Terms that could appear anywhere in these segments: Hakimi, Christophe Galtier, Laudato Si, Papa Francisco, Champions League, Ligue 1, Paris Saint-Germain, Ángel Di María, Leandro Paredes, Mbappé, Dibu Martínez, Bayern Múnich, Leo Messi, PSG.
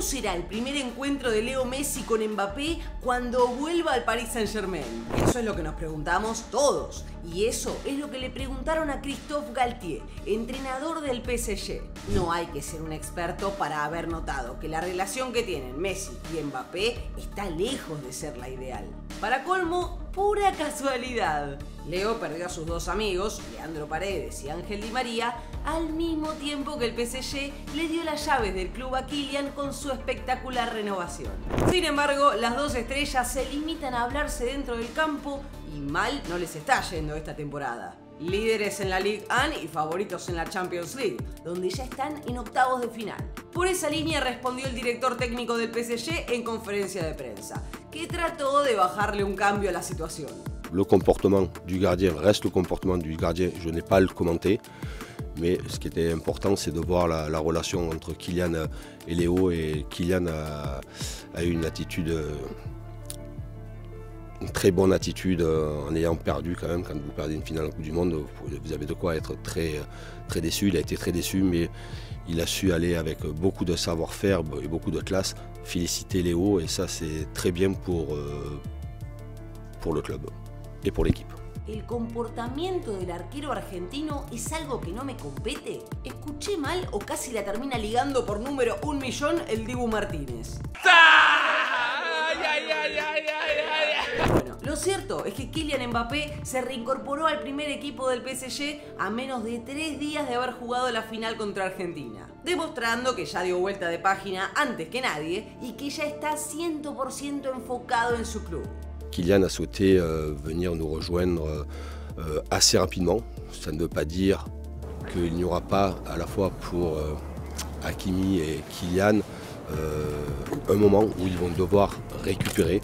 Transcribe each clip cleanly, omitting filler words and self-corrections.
¿Cómo será el primer encuentro de Leo Messi con Mbappé cuando vuelva al Paris Saint-Germain? Eso es lo que nos preguntamos todos. Y eso es lo que le preguntaron a Christophe Galtier, entrenador del PSG. No hay que ser un experto para haber notado que la relación que tienen Messi y Mbappé está lejos de ser la ideal. Para colmo, pura casualidad. Leo perdió a sus dos amigos, Leandro Paredes y Ángel Di María, al mismo tiempo que el PSG le dio las llaves del club a Kylian con su espectacular renovación. Sin embargo, las dos estrellas se limitan a hablarse dentro del campo y mal no les está yendo esta temporada. Líderes en la Ligue 1 y favoritos en la Champions League, donde ya están en octavos de final. Por esa línea respondió el director técnico del PSG en conferencia de prensa, que trató de bajarle un cambio a la situación. El comportamiento del gardien reste el comportamiento del gardien, yo no lo comenté, pero lo que era importante es ver la relación entre Kylian y Leo, y Kylian a tenido una actitud... Une très bonne attitude en ayant perdu quand même. Quand vous perdez une finale en Coupe du Monde, vous avez de quoi être très déçu. Il a été très déçu, mais il a su aller avec beaucoup de savoir-faire et beaucoup de classe, féliciter Léo, et ça c'est très bien pour le club et pour l'équipe. ¿El comportamiento del arquero argentino es algo que no me compete? ¿Escuché mal o casi la termina ligando por número 1.000.000 el Dibu Martínez? Bueno, lo cierto es que Kylian Mbappé se reincorporó al primer equipo del PSG a menos de 3 días de haber jugado la final contra Argentina, demostrando que ya dio vuelta de página antes que nadie y que ya está 100% enfocado en su club. Kylian a souhaité venir nous rejoindre assez rapidement. Ça ne veut pas dire qu'il n'y aura pas à la fois pour Hakimi et Kylian un moment où ils vont devoir récupérer.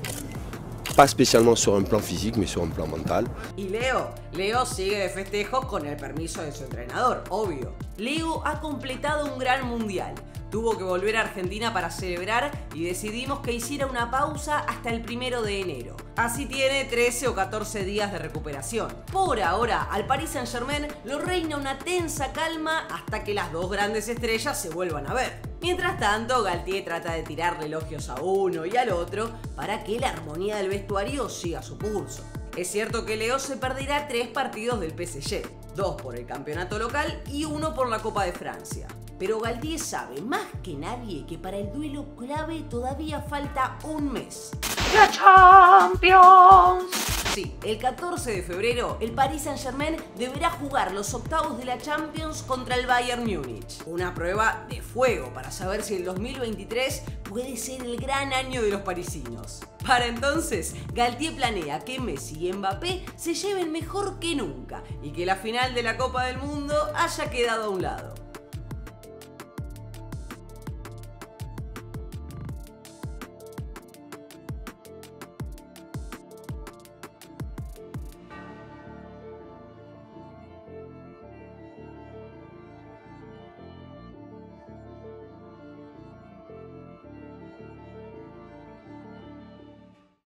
Pas especialmente sobre un plan físico, sino sobre un plan mental. Y Leo sigue de festejos con el permiso de su entrenador, obvio. Leo ha completado un gran mundial. Tuvo que volver a Argentina para celebrar y decidimos que hiciera una pausa hasta el 1 de enero. Así tiene 13 o 14 días de recuperación. Por ahora, al Paris Saint-Germain lo reina una tensa calma hasta que las dos grandes estrellas se vuelvan a ver. Mientras tanto, Galtier trata de tirarle elogios a uno y al otro para que la armonía del vestuario siga su curso. Es cierto que Leo se perderá 3 partidos del PSG, 2 por el campeonato local y 1 por la Copa de Francia. Pero Galtier sabe más que nadie que para el duelo clave todavía falta un mes. ¡La Champions! Sí, el 14 de febrero el Paris Saint-Germain deberá jugar los octavos de la Champions contra el Bayern Múnich. Una prueba de fuego para saber si el 2023 puede ser el gran año de los parisinos. Para entonces, Galtier planea que Messi y Mbappé se lleven mejor que nunca y que la final de la Copa del Mundo haya quedado a un lado.